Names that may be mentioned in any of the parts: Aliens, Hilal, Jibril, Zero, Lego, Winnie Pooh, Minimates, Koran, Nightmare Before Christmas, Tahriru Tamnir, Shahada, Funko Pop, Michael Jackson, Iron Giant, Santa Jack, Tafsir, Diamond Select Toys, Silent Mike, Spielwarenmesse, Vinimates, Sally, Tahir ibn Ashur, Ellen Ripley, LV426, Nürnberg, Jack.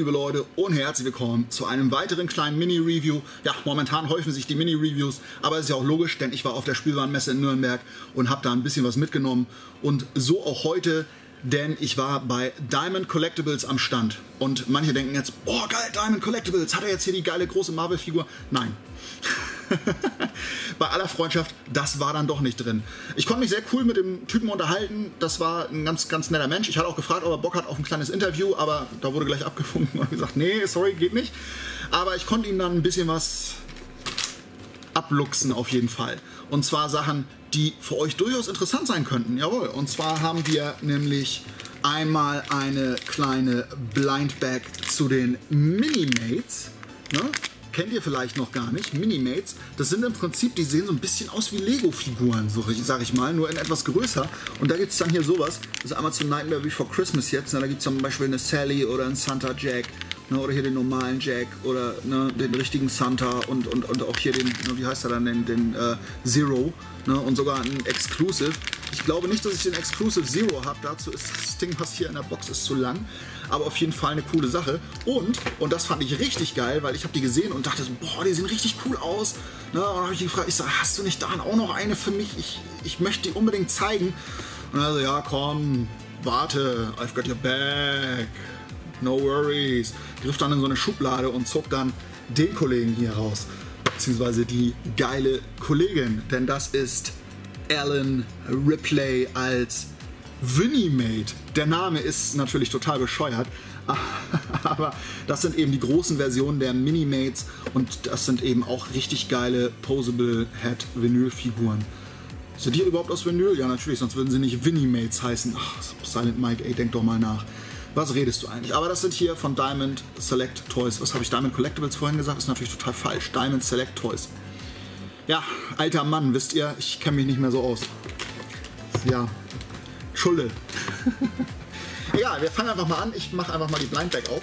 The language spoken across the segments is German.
liebe Leute und herzlich willkommen zu einem weiteren kleinen Mini-Review. Ja, momentan häufen sich die Mini-Reviews, aber es ist ja auch logisch, denn ich war auf der Spielwarenmesse in Nürnberg und habe da ein bisschen was mitgenommen. Und so auch heute, denn ich war bei Diamond Collectibles am Stand. Und manche denken jetzt, oh geil, Diamond Collectibles, hat er jetzt hier die geile große Marvel-Figur? Nein. Bei aller Freundschaft, das war dann doch nicht drin. Ich konnte mich sehr cool mit dem Typen unterhalten. Das war ein ganz netter Mensch. Ich hatte auch gefragt, ob er Bock hat auf ein kleines Interview, aber da wurde gleich abgefunken und gesagt, nee, sorry, geht nicht. Aber ich konnte ihm dann ein bisschen was abluchsen auf jeden Fall. Und zwar Sachen, die für euch durchaus interessant sein könnten. Jawohl. Und zwar haben wir nämlich einmal eine kleine Blind Bag zu den Minimates. Ne? Kennt ihr vielleicht noch gar nicht, Minimates, das sind im Prinzip, die sehen so ein bisschen aus wie Lego-Figuren, so sag ich mal, nur in etwas größer. Und da gibt es dann hier sowas, das ist einmal zu Nightmare Before Christmas jetzt, da gibt es zum Beispiel eine Sally oder einen Santa Jack, ne, oder hier den normalen Jack oder ne, den richtigen Santa und auch hier den, ne, wie heißt er dann, den Zero, ne, und sogar einen Exclusive. Ich glaube nicht, dass ich den Exclusive Zero habe, dazu ist das Ding, was hier in der Box ist, zu lang. Aber auf jeden Fall eine coole Sache. Und das fand ich richtig geil, weil ich habe die gesehen und dachte so, boah, die sehen richtig cool aus. Ne? Und dann habe ich die gefragt, ich sage, hast du nicht da auch noch eine für mich? Ich möchte die unbedingt zeigen. Und er so, ja komm, warte, I've got your back, no worries. Griff dann in so eine Schublade und zog dann den Kollegen hier raus. Beziehungsweise die geile Kollegin, denn das ist Ellen Ripley als Vinimate. Der Name ist natürlich total bescheuert, aber das sind eben die großen Versionen der Minimates und das sind eben auch richtig geile Posable Head Vinyl-Figuren. Sind die überhaupt aus Vinyl? Ja, natürlich, sonst würden sie nicht Vinimates heißen. Ach, Silent Mike, ey, denk doch mal nach. Was redest du eigentlich? Aber das sind hier von Diamond Select Toys. Was habe ich Diamond Collectibles vorhin gesagt? Ist natürlich total falsch. Diamond Select Toys. Ja, alter Mann, wisst ihr, ich kenne mich nicht mehr so aus. Ja. Schulde. Egal, wir fangen einfach mal an. Ich mache einfach mal die Blind Bag auf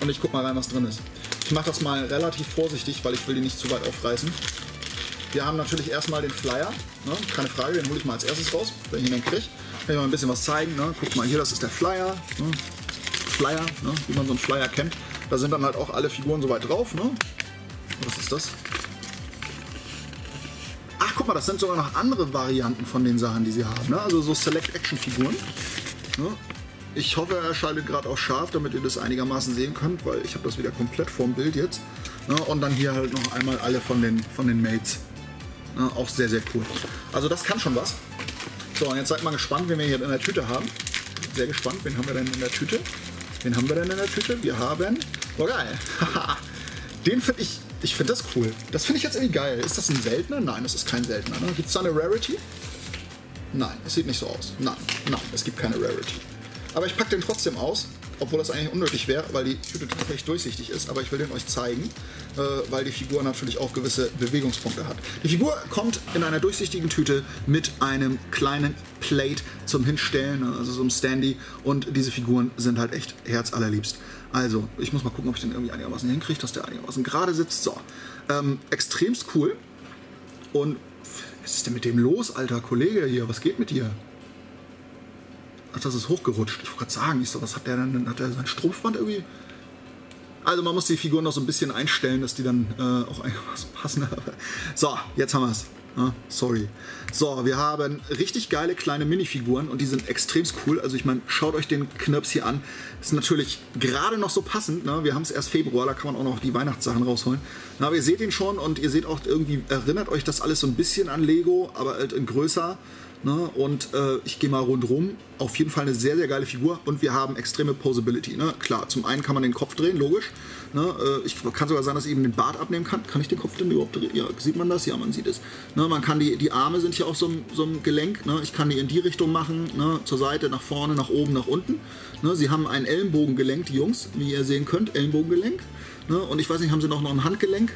und ich guck mal rein, was drin ist. Ich mache das mal relativ vorsichtig, weil ich will die nicht zu weit aufreißen. Wir haben natürlich erstmal den Flyer, ne? Keine Frage, den hole ich mal als erstes raus, wenn ich ihn dann kriege. Kann ich mal ein bisschen was zeigen, ne? Guck mal hier, das ist der Flyer, ne? Flyer, ne? Wie man so einen Flyer kennt. Da sind dann halt auch alle Figuren soweit drauf, ne? Was ist das? Das sind sogar noch andere Varianten von den Sachen, die sie haben. Ne? Also so Select-Action-Figuren. Ne? Ich hoffe, er schaltet gerade auch scharf, damit ihr das einigermaßen sehen könnt, weil ich habe das wieder komplett vorm Bild jetzt. Ne? Und dann hier halt noch einmal alle von den Mates. Ne? Auch sehr, sehr cool. Also das kann schon was. So, und jetzt seid mal gespannt, wen wir hier in der Tüte haben. Sehr gespannt, wen haben wir denn in der Tüte? Wen haben wir denn in der Tüte? Wir haben... Oh geil! Den finde ich... Ich finde das cool. Das finde ich jetzt irgendwie geil. Ist das ein seltener? Nein, das ist kein seltener. Ne? Gibt es da eine Rarity? Nein, es sieht nicht so aus. Nein, es gibt keine Rarity. Aber ich packe den trotzdem aus, obwohl das eigentlich unnötig wäre, weil die Tüte tatsächlich durchsichtig ist. Aber ich will den euch zeigen, weil die Figur natürlich auch gewisse Bewegungspunkte hat. Die Figur kommt in einer durchsichtigen Tüte mit einem kleinen Plate zum Hinstellen, also so einem Standy. Und diese Figuren sind halt echt herzallerliebst. Also, ich muss mal gucken, ob ich den irgendwie einigermaßen hinkriege, dass der einigermaßen gerade sitzt. So, extremst cool. Und was ist denn mit dem los, alter Kollege hier? Was geht mit dir? Ach, das ist hochgerutscht. Ich wollte gerade sagen, ich so, was hat der denn? Hat der sein Strumpfband irgendwie? Also, man muss die Figuren noch so ein bisschen einstellen, dass die dann auch einigermaßen passen. So, jetzt haben wir es. Sorry. So, wir haben richtig geile kleine Minifiguren und die sind extrem cool. Also ich meine, schaut euch den Knirps hier an. Ist natürlich gerade noch so passend. Ne? Wir haben es erst Februar, da kann man auch noch die Weihnachtssachen rausholen. Na, aber ihr seht ihn schon und ihr seht auch irgendwie, erinnert euch das alles so ein bisschen an Lego, aber halt in größer. Ne? Und ich gehe mal rundherum. Auf jeden Fall eine sehr, sehr geile Figur und wir haben extreme Posability. Ne? Klar, zum einen kann man den Kopf drehen, logisch. Ne? Ich kann sogar sein, dass ich eben den Bart abnehmen kann. Kann ich den Kopf denn überhaupt drehen? Ja, sieht man das? Ja, man sieht es. Ne? Man kann die Arme sind hier auf so einem Gelenk. Ne? Ich kann die in die Richtung machen, ne? Zur Seite, nach vorne, nach oben, nach unten. Ne? Sie haben ein Ellenbogengelenk, die Jungs, wie ihr sehen könnt, Ellenbogengelenk. Ne? Und ich weiß nicht, haben sie noch ein Handgelenk?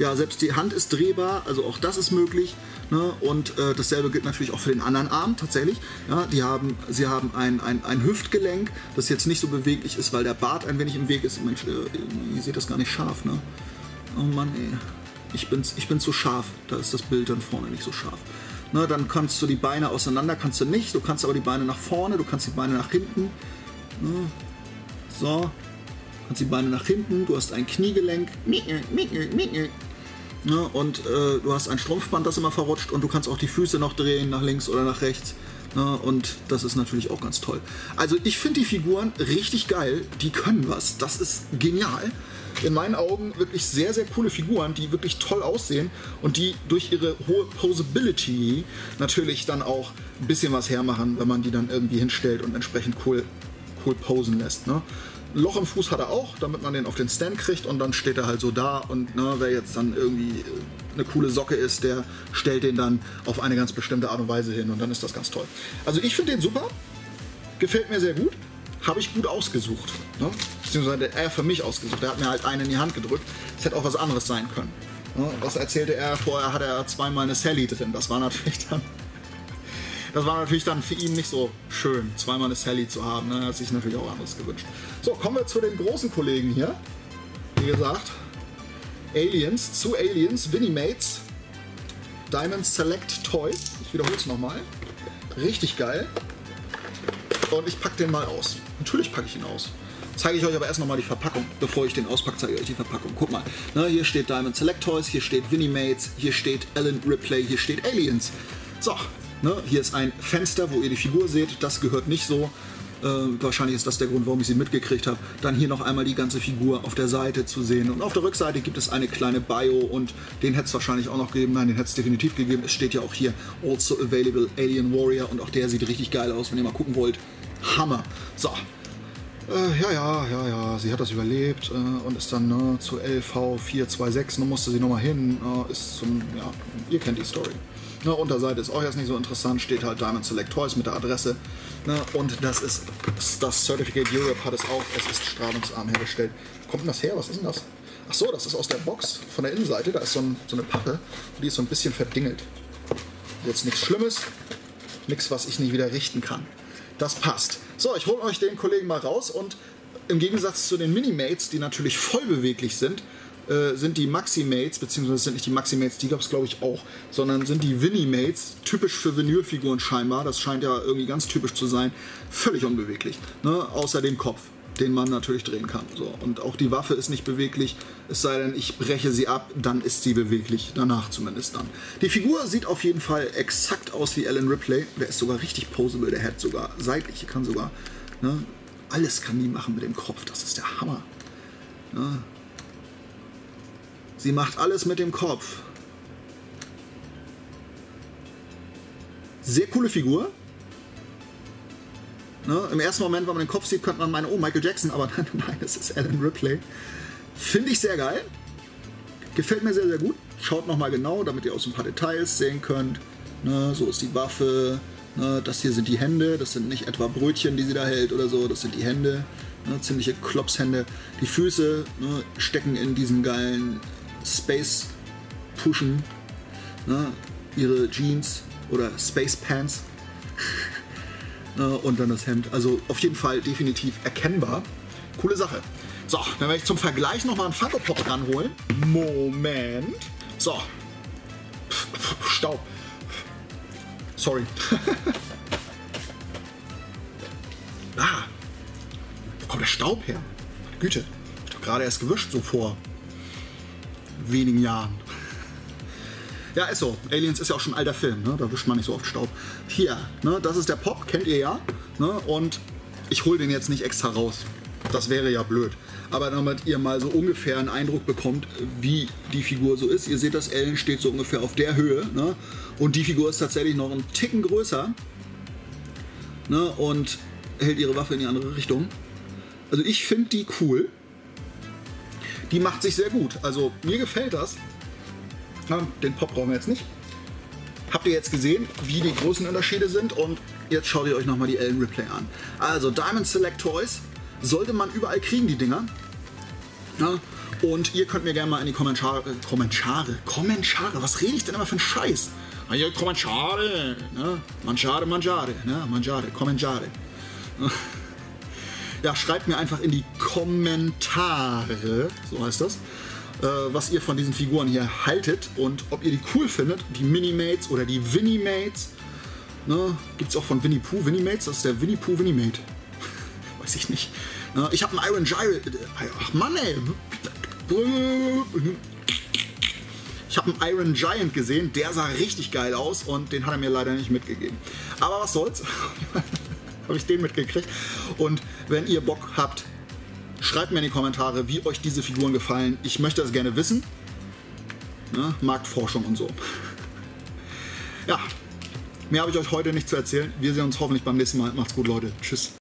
Ja, selbst die Hand ist drehbar, also auch das ist möglich. Ne? Und dasselbe gilt natürlich auch für den anderen Arm tatsächlich. Ja, sie haben ein Hüftgelenk, das jetzt nicht so beweglich ist, weil der Bart ein wenig im Weg ist. Mensch, ihr seht das gar nicht scharf, ne? Oh Mann, ey. Ich bin zu scharf. Da ist das Bild dann vorne nicht so scharf. Ne? Dann kannst du die Beine auseinander, kannst du nicht. Du kannst aber die Beine nach vorne, du kannst die Beine nach hinten. Ne? So. kannst die Beine nach hinten, du hast ein Kniegelenk und du hast ein Strumpfband, das immer verrutscht, und du kannst auch die Füße noch drehen, nach links oder nach rechts. Und das ist natürlich auch ganz toll. Also ich finde die Figuren richtig geil, die können was, das ist genial. In meinen Augen wirklich sehr, sehr coole Figuren, die wirklich toll aussehen und die durch ihre hohe Posability natürlich dann auch ein bisschen was hermachen, wenn man die dann irgendwie hinstellt und entsprechend cool posen lässt. Ne? Ein Loch im Fuß hat er auch, damit man den auf den Stand kriegt, und dann steht er halt so da und ne, wer jetzt dann irgendwie eine coole Socke ist, der stellt den dann auf eine ganz bestimmte Art und Weise hin, und dann ist das ganz toll. Also ich finde den super, gefällt mir sehr gut, habe ich gut ausgesucht, ne? Beziehungsweise er für mich ausgesucht, er hat mir halt einen in die Hand gedrückt, es hätte auch was anderes sein können. Ne? Was erzählte er, vorher hatte er zweimal eine Sally drin, das war natürlich dann für ihn nicht so schön, zweimal eine Sally zu haben, ne? Er hat sich natürlich auch anderes gewünscht. So, kommen wir zu den großen Kollegen hier, wie gesagt, Aliens, zu Aliens, Vinimates, Diamond Select Toys, ich wiederhole es nochmal, richtig geil, und ich packe den mal aus, natürlich packe ich ihn aus. Zeige ich euch aber erst nochmal die Verpackung. Bevor ich den auspacke, zeige ich euch die Verpackung. Guck mal, ne, hier steht Diamond Select Toys, hier steht Vinimates, hier steht Ellen Ripley, hier steht Aliens. So, ne, hier ist ein Fenster, wo ihr die Figur seht, das gehört nicht so. Wahrscheinlich ist das der Grund, warum ich sie mitgekriegt habe. Dann hier noch einmal die ganze Figur auf der Seite zu sehen. Und auf der Rückseite gibt es eine kleine Bio, und den hätte es wahrscheinlich auch noch gegeben. Nein, den hätte es definitiv gegeben. Es steht ja auch hier, also available Alien Warrior, und auch der sieht richtig geil aus, wenn ihr mal gucken wollt. Hammer. So. Ja, sie hat das überlebt und ist dann zu LV426, nun musste sie nochmal hin, ihr kennt die Story. Ne, Unterseite ist auch jetzt nicht so interessant, steht halt Diamond Select Toys mit der Adresse, ne, und das ist, das Certificate Europe hat es auch, es ist strahlungsarm hergestellt. Wo kommt denn das her, was ist denn das? Achso, das ist aus der Box, von der Innenseite, da ist so eine Pappe, die ist so ein bisschen verdingelt. Jetzt nichts Schlimmes, nichts, was ich nicht wieder richten kann. Das passt. So, ich hole euch den Kollegen mal raus, und im Gegensatz zu den Minimates, die natürlich voll beweglich sind, sind die Maximates, beziehungsweise sind nicht die Maximates, die gab es glaube ich auch, sondern sind die Vinimates, typisch für Vinylfiguren scheinbar, das scheint ja irgendwie ganz typisch zu sein, völlig unbeweglich, ne? Außer den Kopf, den man natürlich drehen kann. So. Und auch die Waffe ist nicht beweglich, es sei denn, ich breche sie ab, dann ist sie beweglich, danach zumindest dann. Die Figur sieht auf jeden Fall exakt aus wie Ellen Ripley, der ist sogar richtig poseable, der hat sogar seitlich, kann sogar, ne, alles kann die machen mit dem Kopf, das ist der Hammer. Ne? Sie macht alles mit dem Kopf. Sehr coole Figur. Ne, im ersten Moment, wenn man den Kopf sieht, könnte man meinen, oh, Michael Jackson, aber nein, es ist Ellen Ripley. Finde ich sehr geil. Gefällt mir sehr, sehr gut. Schaut nochmal genau, damit ihr auch so ein paar Details sehen könnt. Ne, so ist die Waffe. Ne, das hier sind die Hände. Das sind nicht etwa Brötchen, die sie da hält oder so. Das sind die Hände. Ne, ziemliche Klopshände. Die Füße, ne, stecken in diesen geilen Space-Pushen. Ne, ihre Jeans oder Space-Pants. Und dann das Hemd. Also auf jeden Fall definitiv erkennbar. Coole Sache. So, dann werde ich zum Vergleich nochmal einen Funko Pop ranholen. Moment. So. Staub. Sorry. Ah. Wo kommt der Staub her? Güte. Ich habe gerade erst gewischt, so vor wenigen Jahren. Ja, ist so. Aliens ist ja auch schon ein alter Film, ne? Da wischt man nicht so oft Staub. Hier, ne? Das ist der Pop, kennt ihr ja. Ne? Und ich hole den jetzt nicht extra raus. Das wäre ja blöd. Aber damit ihr mal so ungefähr einen Eindruck bekommt, wie die Figur so ist. Ihr seht, das Ellen steht so ungefähr auf der Höhe. Ne? Und die Figur ist tatsächlich noch einen Ticken größer. Ne? Und hält ihre Waffe in die andere Richtung. Also ich finde die cool. Die macht sich sehr gut. Also mir gefällt das. Den Pop brauchen wir jetzt nicht. Habt ihr jetzt gesehen, wie die großen Unterschiede sind, und jetzt schaut ihr euch nochmal die Ellen Ripley an. Also Diamond Select Toys sollte man überall kriegen, die Dinger. Ja, und ihr könnt mir gerne mal in die Kommentare, was rede ich denn immer für einen Scheiß? Ja, Kommentare, ne? Kommentare. Ja, schreibt mir einfach in die Kommentare, so heißt das, was ihr von diesen Figuren hier haltet und ob ihr die cool findet, die Minimates oder die Vinimates. Ne? Gibt es auch von Winnie Pooh Vinimates, das ist der Winnie Pooh Vinimate. Weiß ich nicht. Ich habe einen Iron Giant. Ach Mann, ey. Ich habe einen Iron Giant gesehen, der sah richtig geil aus und den hat er mir leider nicht mitgegeben. Aber was soll's, habe ich den mitgekriegt. Und wenn ihr Bock habt, schreibt mir in die Kommentare, wie euch diese Figuren gefallen. Ich möchte das gerne wissen. Ne? Marktforschung und so. Ja, mehr habe ich euch heute nicht zu erzählen. Wir sehen uns hoffentlich beim nächsten Mal. Macht's gut, Leute. Tschüss.